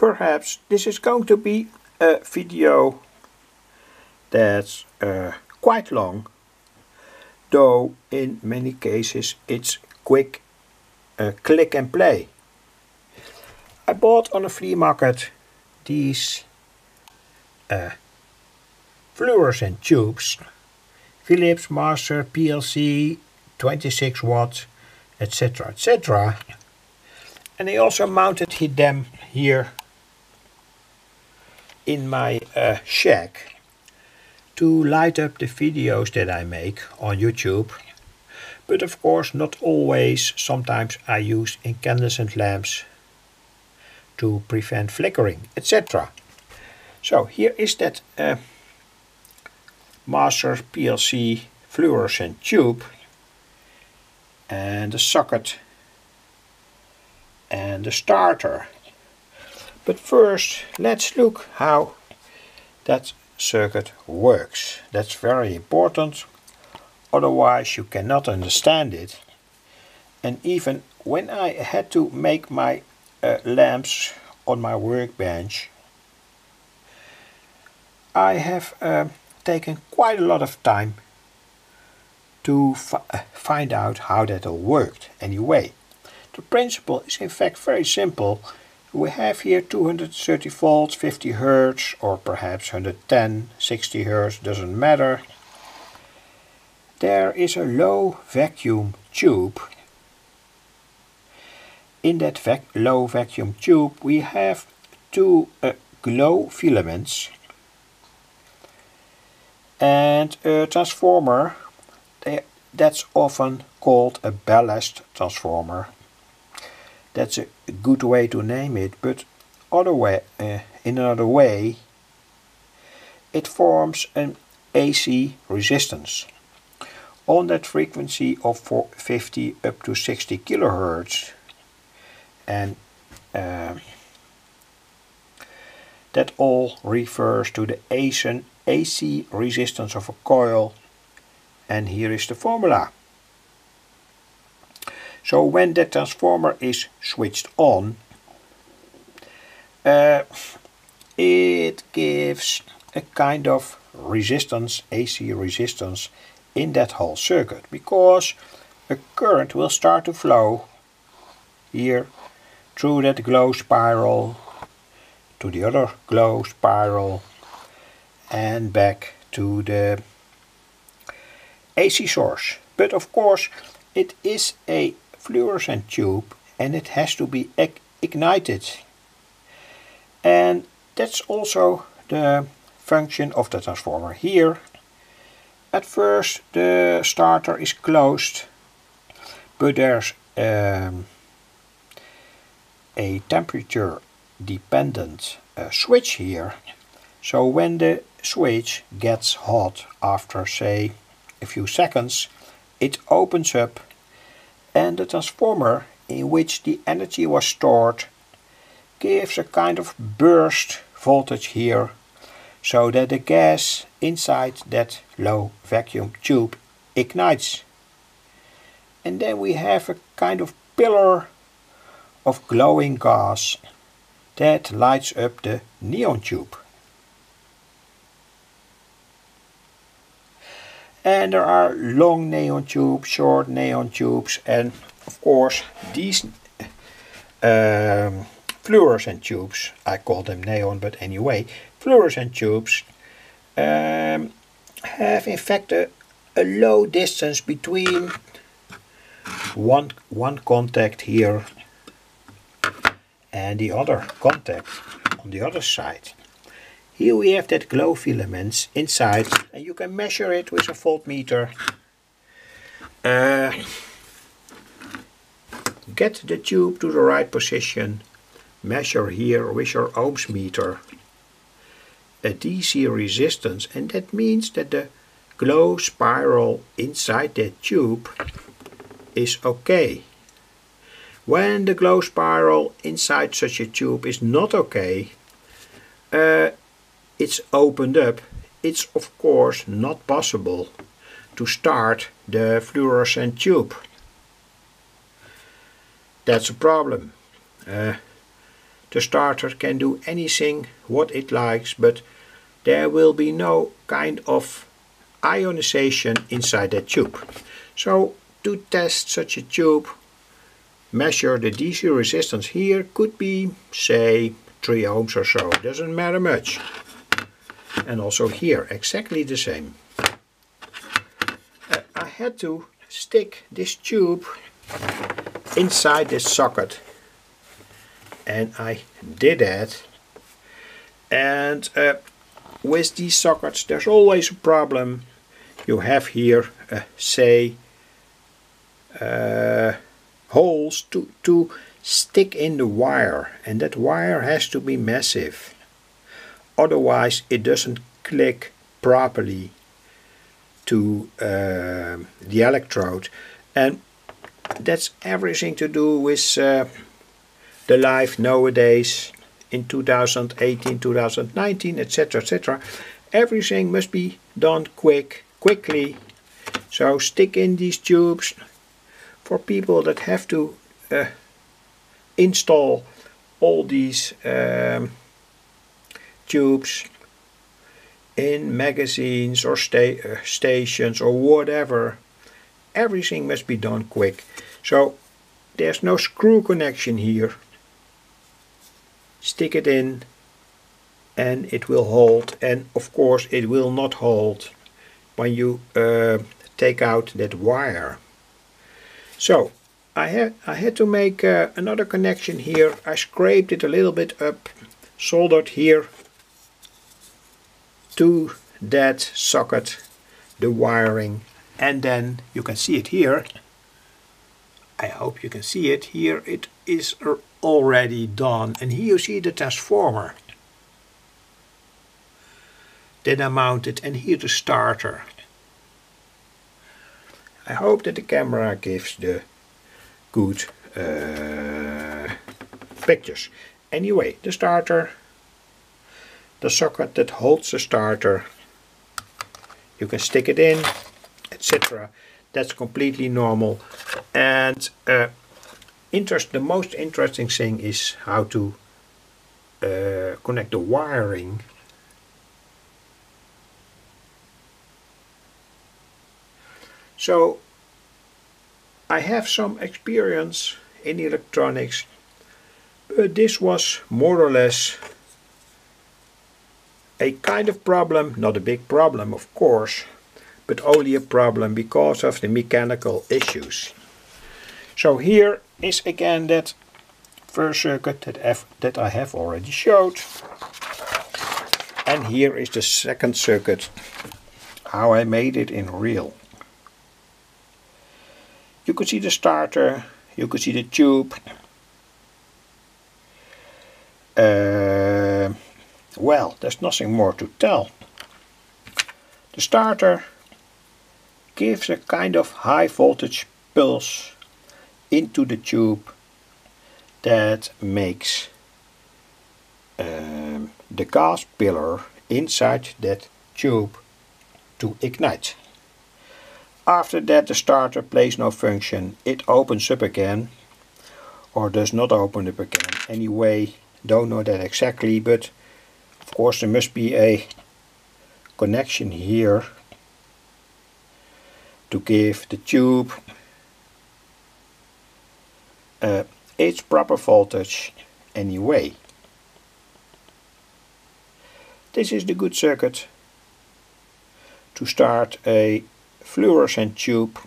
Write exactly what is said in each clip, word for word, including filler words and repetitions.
perhaps this is going to be a video that's uh, quite long, though in many cases it's quick uh, click and play. I bought on a flea market these uh, fluorescent tubes, Philips Master P L C, twenty-six watt, etc, et cetera. And I also mounted them here in my uh, shack to light up the videos that I make on YouTube. But of course not always. Sometimes I use incandescent lamps to prevent flickering, et cetera. So here is that uh, Master P L C fluorescent tube and the socket and the starter. But first let's look how that circuit works. That's very important, otherwise you cannot understand it. And even when I had to make my uh, lamps on my workbench, I have uh, taken quite a lot of time to f find out how that all worked. Anyway, the principle is in fact very simple. We have here two hundred thirty volts, fifty hertz, or perhaps one hundred ten, sixty hertz, doesn't matter. There is a low vacuum tube. In that vac low vacuum tube we have two uh, glow filaments and a transformer. That's often called a ballast transformer. That's a good way to name it, but other way, uh, in another way, it forms an A C resistance on that frequency of fifty up to sixty kilohertz, and uh, that all refers to the A C resistance of a coil. And here is the formula. So when that transformer is switched on, uh, it gives a kind of resistance, A C resistance, in that whole circuit, because a current will start to flow here through that glow spiral to the other glow spiral and back to the A C source. But of course it is a fluorescent tube and it has to be ignited, and that's also the function of the transformer here. At first the starter is closed, but there's um, a temperature dependent uh, switch here, so when the switch gets hot after, say, a few seconds, it opens up and the transformer in which the energy was stored gives a kind of burst voltage here, so that the gas inside that low vacuum tube ignites. And then we have a kind of pillar of glowing gas that lights up the neon tube. And there are long neon tubes, short neon tubes, and of course these um, fluorescent tubes. I call them neon, but anyway, fluorescent tubes um, have in fact a, a low distance between one, one contact here and the other contact on the other side. Here we have that glow filaments inside, and you can measure it with a voltmeter. Uh, get the tube to the right position, measure here with your ohms meter a D C resistance, and that means that the glow spiral inside that tube is okay. When the glow spiral inside such a tube is not okay, uh, it's opened up, it's of course not possible to start the fluorescent tube. That's a problem. Uh, The starter can do anything what it likes, but there will be no kind of ionization inside that tube. So to test such a tube, measure the D C resistance here, could be say three ohms or so, doesn't matter much. And also here exactly the same. Uh, I had to stick this tube inside this socket, and I did that. And uh, with these sockets there's always a problem. You have here uh, say uh, holes to, to stick in the wire, and that wire has to be massive, otherwise it doesn't click properly to uh, the electrode. And that's everything to do with uh, the life nowadays in two thousand eighteen, two thousand nineteen, etc, et cetera. Everything must be done quick, quickly. So stick in these tubes for people that have to uh, install all these um, tubes in magazines or sta uh, stations or whatever. Everything must be done quick. So there's no screw connection here. Stick it in and it will hold, and of course it will not hold when you uh, take out that wire. So I had I had to make uh, another connection here. I scraped it a little bit up, soldered here to that socket the wiring, and then you can see it here. I hope you can see it here. It is already done, and here you see the transformer. Then I mounted, and here the starter. I hope that the camera gives the good uh, pictures. Anyway, the starter, the socket that holds the starter, you can stick it in, et cetera. That's completely normal. And uh, interest, the most interesting thing is how to uh, connect the wiring. So I have some experience in electronics, but this was more or less a kind of problem, not a big problem of course, but only a problem because of the mechanical issues. So here is again that first circuit that, I've, that I have already showed. And here is the second circuit, how I made it in real. You could see the starter, you could see the tube. Uh, well, there's nothing more to tell. The starter gives a kind of high voltage pulse into the tube that makes um, the gas pillar inside that tube to ignite. After that the starter plays no function, it opens up again, or does not open up again. Anyway, don't know that exactly, but of course there must be a connection here to give the tube uh, its proper voltage anyway. This is the good circuit to start a fluorescent tube.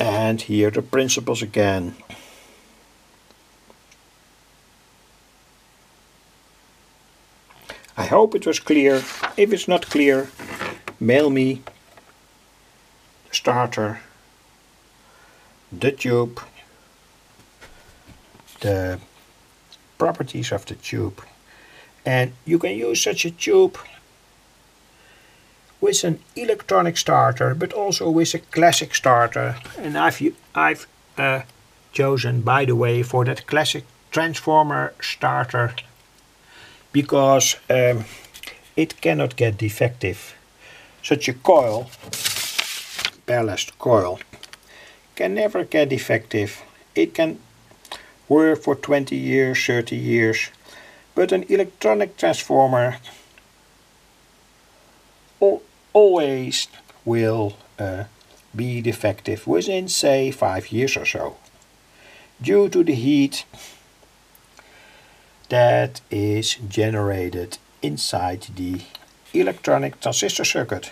And here the principles again. I hope it was clear. If it's not clear, mail me the starter, the tube, the properties of the tube. And you can use such a tube with an electronic starter, but also with a classic starter. And I've, I've uh, chosen, by the way, for that classic transformer starter, because um, it cannot get defective. Such a coil, ballast coil, can never get effective. It can work for twenty years, thirty years, but an electronic transformer always will uh, be defective within, say, five years or so, due to the heat that is generated inside the electronic transistor circuit.